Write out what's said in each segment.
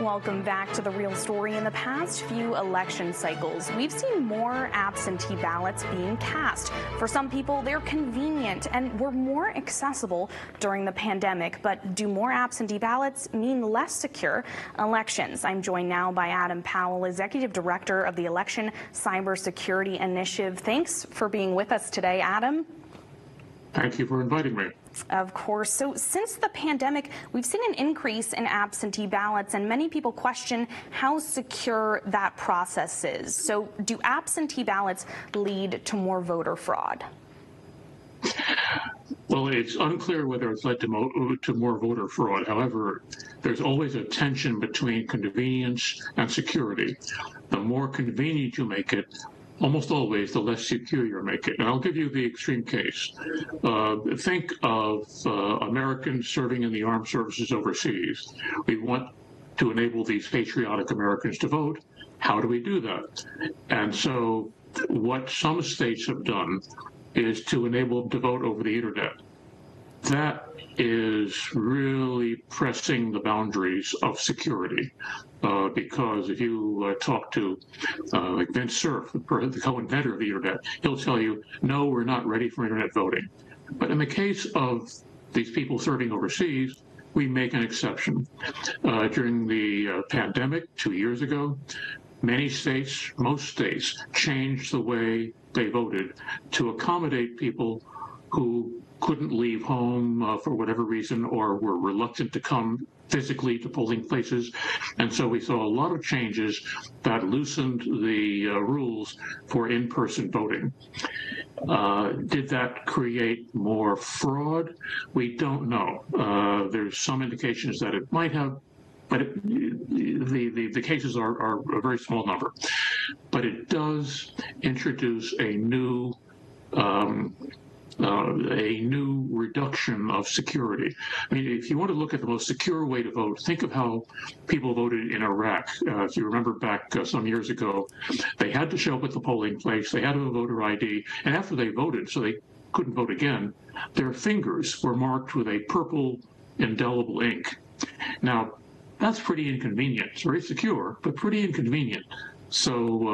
Welcome back to The Real Story. In the past few election cycles, we've seen more absentee ballots being cast. For some people, they're convenient and were more accessible during the pandemic. But do more absentee ballots mean less secure elections? I'm joined now by Adam Powell, Executive Director of the Election Cybersecurity Initiative. Thanks for being with us today, Adam. Thank you for inviting me. Of course. So since the pandemic, we've seen an increase in absentee ballots, and many people question how secure that process is. So do absentee ballots lead to more voter fraud? Well, it's unclear whether it's led to more voter fraud. However, there's always a tension between convenience and security. The more convenient you make it, almost always, the less secure you make it. And I'll give you the extreme case. Think of Americans serving in the armed services overseas. We want to enable these patriotic Americans to vote. How do we do that? And so what some states have done is to enable them to vote over the internet. That is really pressing the boundaries of security, because if you talk to like Vince Cerf, the co-inventor of the internet, he'll tell you, no, we're not ready for internet voting. But in the case of these people serving overseas, we make an exception. During the pandemic 2 years ago, most states changed the way they voted to accommodate people who couldn't leave home for whatever reason, or were reluctant to come physically to polling places. And so we saw a lot of changes that loosened the rules for in-person voting. Did that create more fraud? We don't know. There's some indications that it might have, but the cases are a very small number. But it does introduce a new reduction of security. I mean, if you want to look at the most secure way to vote, think of how people voted in Iraq. If you remember back some years ago, they had to show up at the polling place, they had a voter ID, and after they voted, so they couldn't vote again, their fingers were marked with a purple indelible ink. Now, that's pretty inconvenient. It's very secure, but pretty inconvenient. So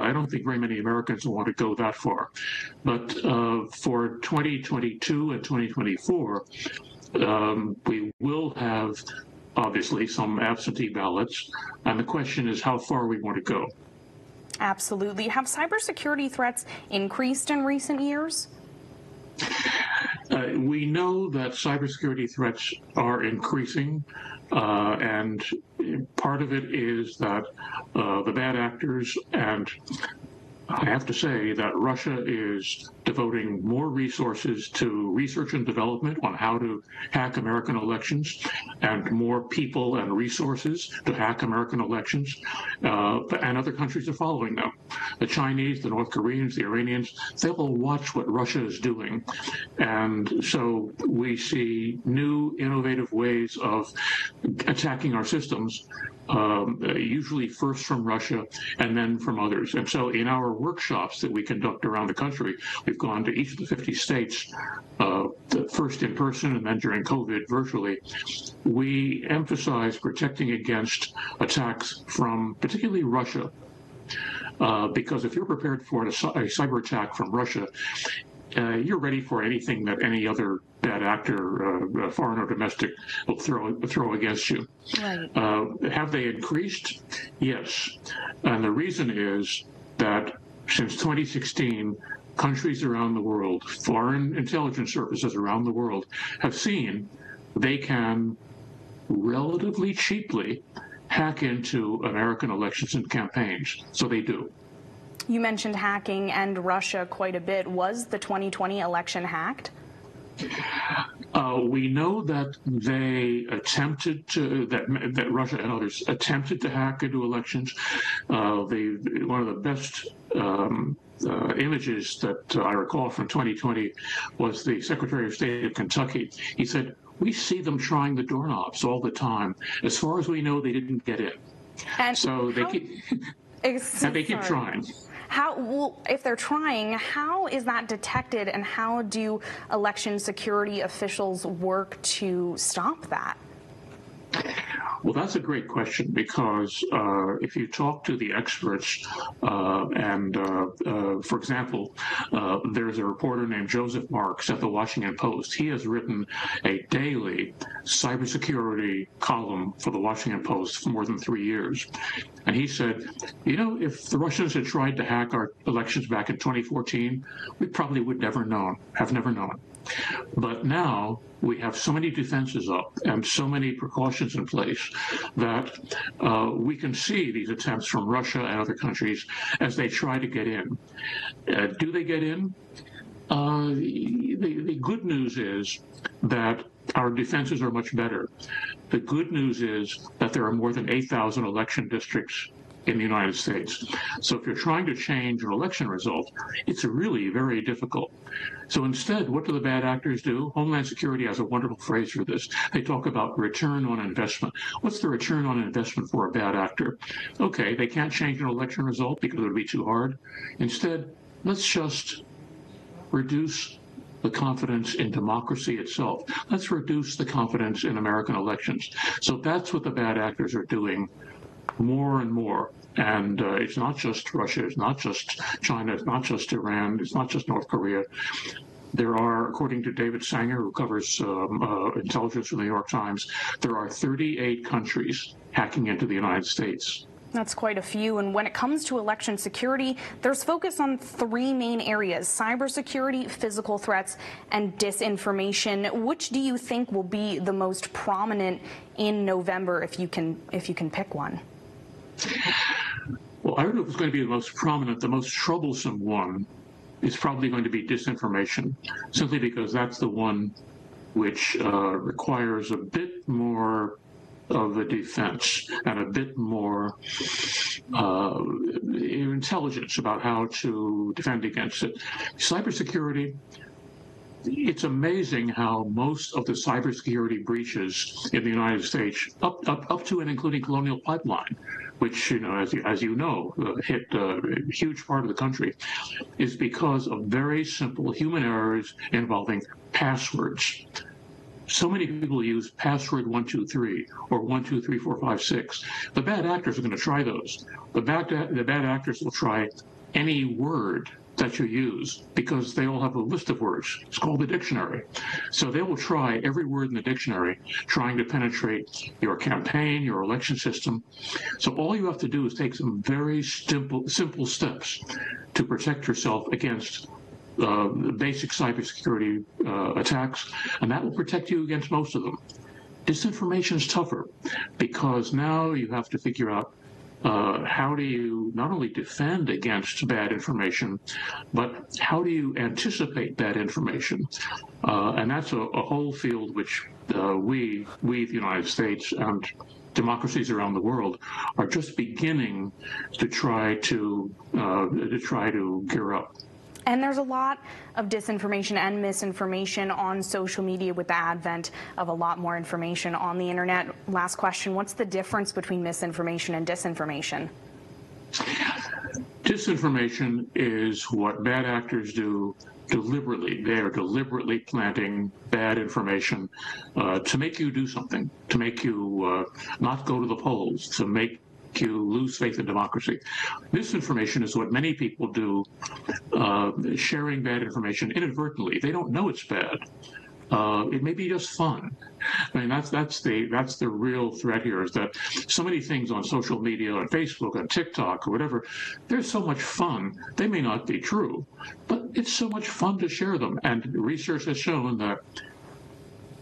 I don't think very many Americans want to go that far. But for 2022 and 2024, we will have, obviously, some absentee ballots. And the question is how far we want to go. Absolutely. Have cybersecurity threats increased in recent years? We know that cybersecurity threats are increasing, and part of it is that the bad actors, and I have to say that Russia is devoting more resources to research and development on how to hack American elections, and more people and resources to hack American elections, and other countries are following them. The Chinese, the North Koreans, the Iranians, they will watch what Russia is doing. And so we see new innovative ways of attacking our systems, usually first from Russia and then from others. And so in our workshops that we conduct around the country, we've gone to each of the 50 states, first in person and then during COVID virtually. We emphasize protecting against attacks from particularly Russia, because if you're prepared for a cyber attack from Russia, you're ready for anything that any other bad actor, foreign or domestic, will throw against you. Right. Have they increased? Yes. And the reason is that since 2016, countries around the world, foreign intelligence services around the world, have seen they can relatively cheaply hack into American elections and campaigns. So they do. You mentioned hacking and Russia quite a bit. Was the 2020 election hacked? We know that they attempted to, that Russia and others attempted to hack into elections. One of the best images that I recall from 2020 was the Secretary of State of Kentucky. He said, "We see them trying the doorknobs all the time. As far as we know, they didn't get in." And so they keep trying. If they're trying, how is that detected, and how do election security officials work to stop that? Well, that's a great question, because if you talk to the experts, for example, there's a reporter named Joseph Marks at The Washington Post. He has written a daily cybersecurity column for The Washington Post for more than 3 years. And he said, you know, if the Russians had tried to hack our elections back in 2014, we probably would have never known. But now we have so many defenses up and so many precautions in place that we can see these attempts from Russia and other countries as they try to get in. Do they get in? The good news is that our defenses are much better. The good news is that there are more than 8,000 election districts in the United States. So if you're trying to change an election result, it's really very difficult. So instead, what do the bad actors do? Homeland Security has a wonderful phrase for this. They talk about return on investment. What's the return on investment for a bad actor? Okay, they can't change an election result because it would be too hard. Instead, let's just reduce the confidence in democracy itself. Let's reduce the confidence in American elections. So that's what the bad actors are doing more and more. And it's not just Russia, it's not just China, it's not just Iran, it's not just North Korea. There are, according to David Sanger, who covers intelligence for the New York Times, there are 38 countries hacking into the United States. That's quite a few. And when it comes to election security, there's focus on three main areas: cybersecurity, physical threats, and disinformation. Which do you think will be the most prominent in November, if you can pick one? Well, I don't know if it's going to be the most prominent. The most troublesome one is probably going to be disinformation, simply because that's the one which requires a bit more of a defense and a bit more intelligence about how to defend against it. Cybersecurity, it's amazing how most of the cybersecurity breaches in the United States, up to and including Colonial Pipeline, which, you know, as you know, hit a huge part of the country, is because of very simple human errors involving passwords. So many people use password 123 or 123456. The bad actors are going to try those. The bad actors will try any word that you use, because they all have a list of words. It's called the dictionary. So they will try every word in the dictionary, trying to penetrate your campaign, your election system. So all you have to do is take some very simple steps to protect yourself against basic cybersecurity attacks, and that will protect you against most of them. Disinformation is tougher, because now you have to figure out how do you not only defend against bad information, but how do you anticipate bad information? And that's a whole field which we, the United States, and democracies around the world are just beginning to try to gear up. And there's a lot of disinformation and misinformation on social media with the advent of a lot more information on the internet. Last question, what's the difference between misinformation and disinformation? Disinformation is what bad actors do deliberately. They are deliberately planting bad information to make you do something, to make you not go to the polls, to make you lose faith in democracy. Misinformation is what many people do, sharing bad information inadvertently. They don't know it's bad. It may be just fun. I mean, that's the real threat here, is that so many things on social media, on Facebook, on TikTok, or whatever, they're so much fun. They may not be true, but it's so much fun to share them. And research has shown that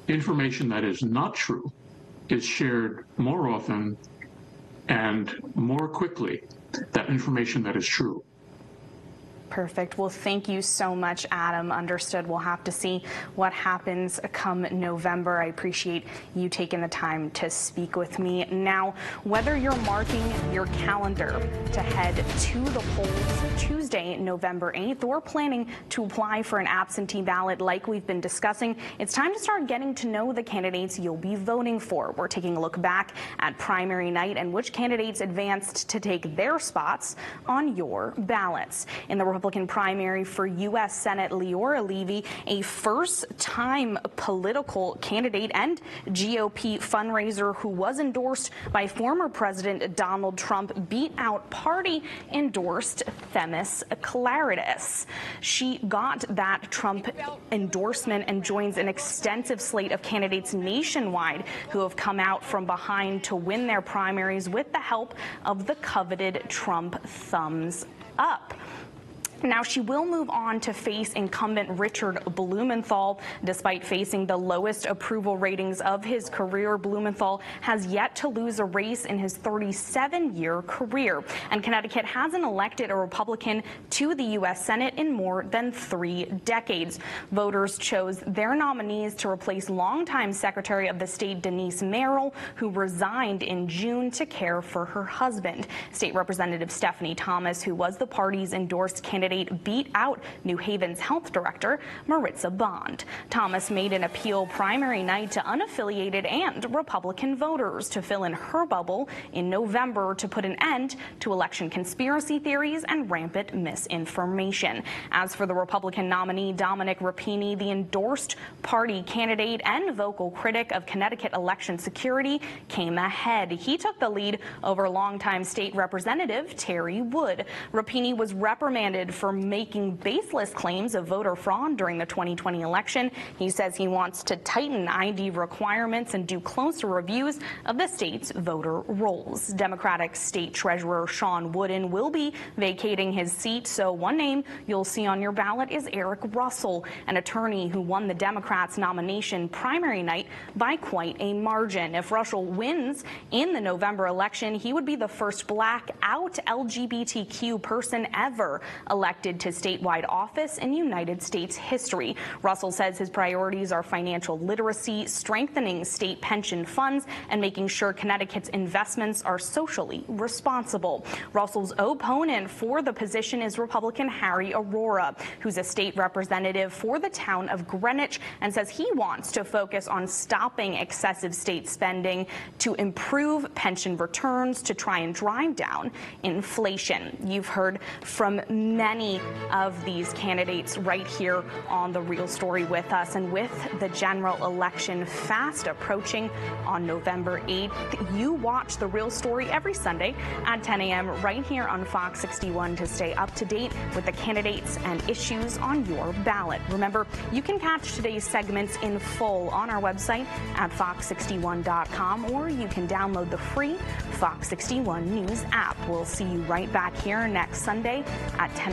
information that is not true is shared more often and more quickly that information that is true. Perfect. Well, thank you so much, Adam. Understood. We'll have to see what happens come November. I appreciate you taking the time to speak with me. Now, whether you're marking your calendar to head to the polls Tuesday, November 8th, or planning to apply for an absentee ballot like we've been discussing, it's time to start getting to know the candidates you'll be voting for. We're taking a look back at primary night and which candidates advanced to take their spots on your ballots. In the Republican primary for U.S. Senate Leora Levy, a first-time political candidate and GOP fundraiser who was endorsed by former President Donald Trump, beat out party-endorsed Themis Claridas. She got that Trump endorsement and joins an extensive slate of candidates nationwide who have come out from behind to win their primaries with the help of the coveted Trump thumbs up. Now, she will move on to face incumbent Richard Blumenthal. Despite facing the lowest approval ratings of his career, Blumenthal has yet to lose a race in his 37-year career. And Connecticut hasn't elected a Republican to the U.S. Senate in more than 3 decades. Voters chose their nominees to replace longtime Secretary of the State Denise Merrill, who resigned in June to care for her husband. State Representative Stephanie Thomas, who was the party's endorsed candidate, beat out New Haven's health director, Maritza Bond. Thomas made an appeal primary night to unaffiliated and Republican voters to fill in her bubble in November to put an end to election conspiracy theories and rampant misinformation. As for the Republican nominee, Dominic Rapini, the endorsed party candidate and vocal critic of Connecticut election security, came ahead. He took the lead over longtime state representative Terry Wood. Rapini was reprimanded for making baseless claims of voter fraud during the 2020 election. He says he wants to tighten ID requirements and do closer reviews of the state's voter rolls. Democratic State Treasurer Sean Wooden will be vacating his seat, so one name you'll see on your ballot is Eric Russell, an attorney who won the Democrats' nomination primary night by quite a margin. If Russell wins in the November election, he would be the first black out LGBTQ person ever elected to statewide office in United States history. Russell says his priorities are financial literacy, strengthening state pension funds, and making sure Connecticut's investments are socially responsible. Russell's opponent for the position is Republican Harry Arora, who's a state representative for the town of Greenwich, and says he wants to focus on stopping excessive state spending to improve pension returns to try and drive down inflation. You've heard from many of these candidates right here on The Real Story with us. And with the general election fast approaching on November 8th, you watch The Real Story every Sunday at 10 a.m. right here on Fox 61 to stay up to date with the candidates and issues on your ballot. Remember, you can catch today's segments in full on our website at fox61.com, or you can download the free Fox 61 News app. We'll see you right back here next Sunday at 10